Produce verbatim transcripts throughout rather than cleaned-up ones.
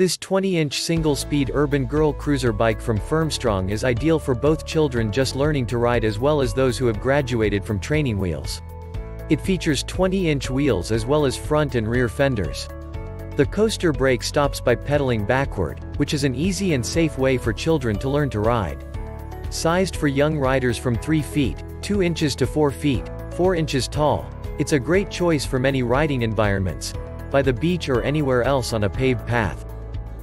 This twenty inch single-speed Urban Girl cruiser bike from Firmstrong is ideal for both children just learning to ride as well as those who have graduated from training wheels. It features twenty inch wheels as well as front and rear fenders. The coaster brake stops by pedaling backward, which is an easy and safe way for children to learn to ride. Sized for young riders from three feet two inches to four feet four inches tall, it's a great choice for many riding environments, by the beach or anywhere else on a paved path.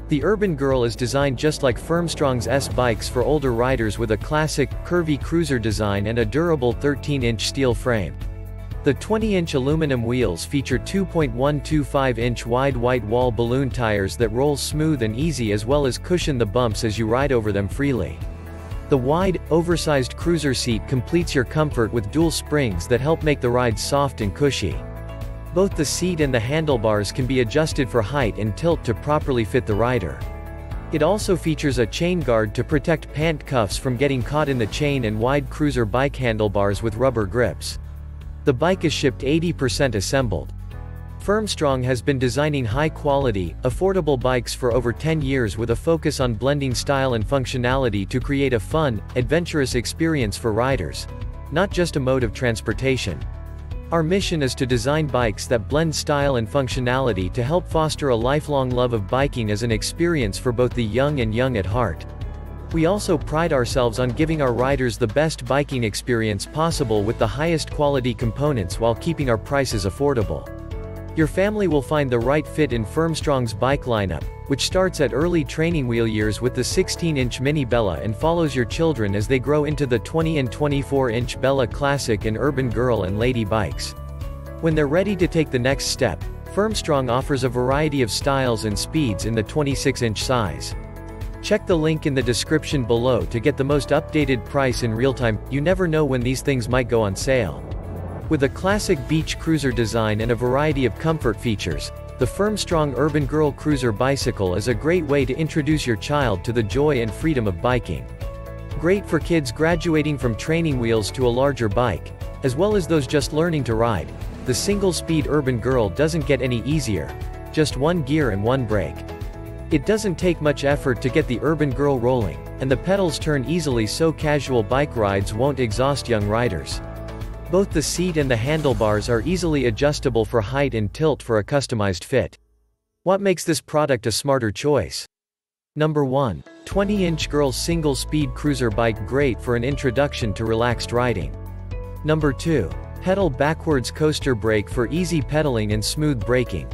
The Urban Girl is designed just like Firmstrong's S bikes for older riders, with a classic, curvy cruiser design and a durable thirteen inch steel frame. The twenty inch aluminum wheels feature two point one two five inch wide white wall balloon tires that roll smooth and easy as well as cushion the bumps as you ride over them freely. The wide, oversized cruiser seat completes your comfort with dual springs that help make the ride soft and cushy. Both the seat and the handlebars can be adjusted for height and tilt to properly fit the rider. It also features a chain guard to protect pant cuffs from getting caught in the chain and wide cruiser bike handlebars with rubber grips. The bike is shipped eighty percent assembled. Firmstrong has been designing high-quality, affordable bikes for over ten years with a focus on blending style and functionality to create a fun, adventurous experience for riders, not just a mode of transportation. Our mission is to design bikes that blend style and functionality to help foster a lifelong love of biking as an experience for both the young and young at heart. We also pride ourselves on giving our riders the best biking experience possible with the highest quality components while keeping our prices affordable. Your family will find the right fit in Firmstrong's bike lineup, which starts at early training wheel years with the sixteen inch Mini Bella and follows your children as they grow into the twenty and twenty-four inch Bella Classic and Urban Girl and Lady bikes. When they're ready to take the next step, Firmstrong offers a variety of styles and speeds in the twenty-six inch size. Check the link in the description below to get the most updated price in real time. You never know when these things might go on sale. With a classic beach cruiser design and a variety of comfort features, the Firmstrong Urban Girl Cruiser Bicycle is a great way to introduce your child to the joy and freedom of biking. Great for kids graduating from training wheels to a larger bike, as well as those just learning to ride. The single-speed Urban Girl doesn't get any easier, just one gear and one brake. It doesn't take much effort to get the Urban Girl rolling, and the pedals turn easily so casual bike rides won't exhaust young riders. Both the seat and the handlebars are easily adjustable for height and tilt for a customized fit. What makes this product a smarter choice? Number one. twenty inch Girl Single-Speed Cruiser Bike, great for an introduction to relaxed riding. Number two. Pedal backwards coaster brake for easy pedaling and smooth braking.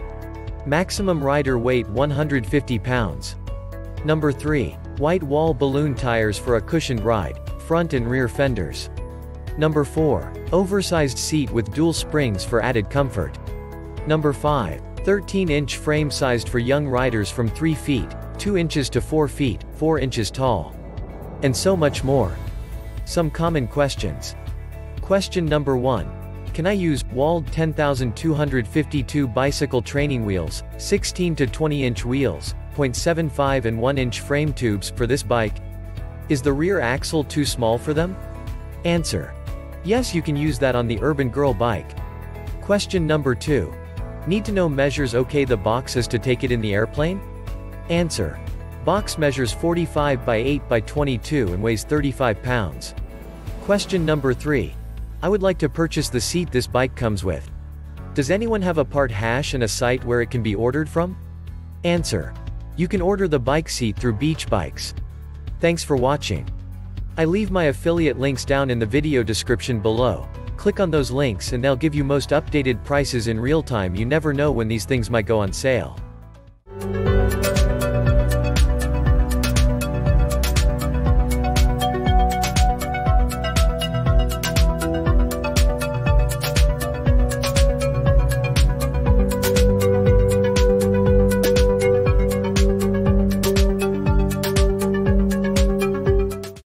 Maximum rider weight one hundred fifty pounds. Number three. White wall balloon tires for a cushioned ride, front and rear fenders. Number four. Oversized seat with dual springs for added comfort. Number five. thirteen inch frame sized for young riders from three feet two inches to four feet four inches tall. And so much more. Some common questions. Question number one. Can I use Wald ten thousand two hundred fifty-two bicycle training wheels, sixteen to twenty inch wheels, zero point seven five and one inch frame tubes for this bike? Is the rear axle too small for them? Answer. Yes, you can use that on the Urban Girl bike. Question number two. Need to know measures. Okay, the box is to take it in the airplane? Answer. Box measures forty-five by eight by twenty-two and weighs thirty-five pounds. Question number three. I would like to purchase the seat this bike comes with. Does anyone have a part hash and a site where it can be ordered from? Answer. You can order the bike seat through Beach Bikes. Thanks for watching. I leave my affiliate links down in the video description below. Click on those links and they'll give you most updated prices in real time. You never know when these things might go on sale.